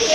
những นอ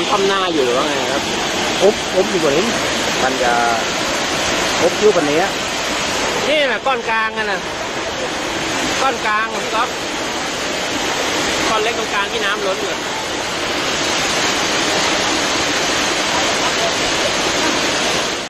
นคว่ำหน้าอยู่หรือว่าไงครับอุบอยู่บนนี้มันจะอุบอยู่บนนี้นี่แหละก้อนกลางกันนะก้อนกลางก๊อกก้อนเล็กตรงกลางที่น้ำล้นอยู่